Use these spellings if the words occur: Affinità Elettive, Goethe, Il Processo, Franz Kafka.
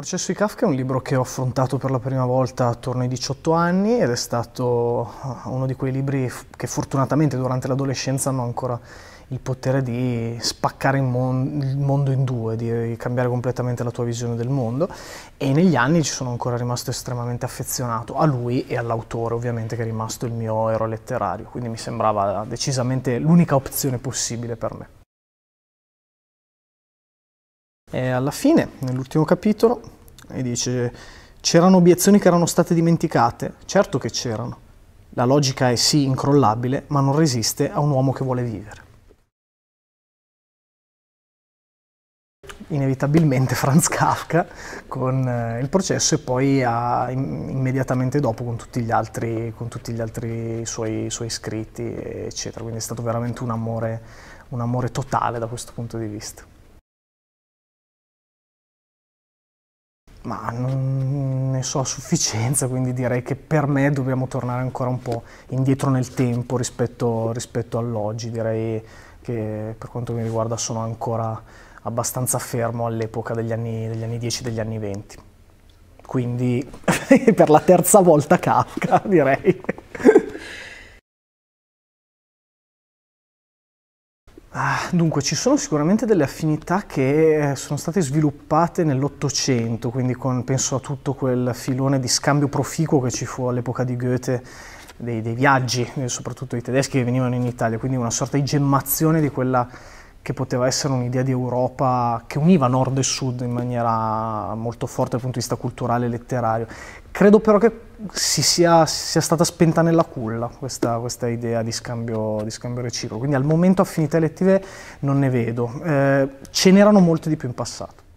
Il processo di Kafka è un libro che ho affrontato per la prima volta attorno ai 18 anni ed è stato uno di quei libri che fortunatamente durante l'adolescenza hanno ancora il potere di spaccare il mondo in due, di cambiare completamente la tua visione del mondo, e negli anni ci sono ancora rimasto estremamente affezionato a lui e all'autore, ovviamente, che è rimasto il mio eroe letterario, quindi mi sembrava decisamente l'unica opzione possibile per me. E alla fine, nell'ultimo capitolo, dice: c'erano obiezioni che erano state dimenticate? Certo che c'erano. La logica è sì incrollabile, ma non resiste a un uomo che vuole vivere. Inevitabilmente Franz Kafka con il processo, e poi immediatamente dopo con tutti gli altri suoi scritti, eccetera. Quindi è stato veramente un amore totale da questo punto di vista. Ma non ne so a sufficienza, quindi direi che per me dobbiamo tornare ancora un po' indietro nel tempo rispetto all'oggi. Direi che per quanto mi riguarda sono ancora abbastanza fermo all'epoca degli anni 10 e degli anni 20. Quindi per la terza volta Kafka, direi. Dunque, ci sono sicuramente delle affinità che sono state sviluppate nell'Ottocento, quindi penso a tutto quel filone di scambio proficuo che ci fu all'epoca di Goethe, dei viaggi, soprattutto i tedeschi che venivano in Italia, quindi una sorta di gemmazione di quella che poteva essere un'idea di Europa che univa nord e sud in maniera molto forte dal punto di vista culturale e letterario. Credo però che sia stata spenta nella culla questa idea di scambio reciproco, quindi al momento affinità elettive non ne vedo, ce n'erano molte di più in passato.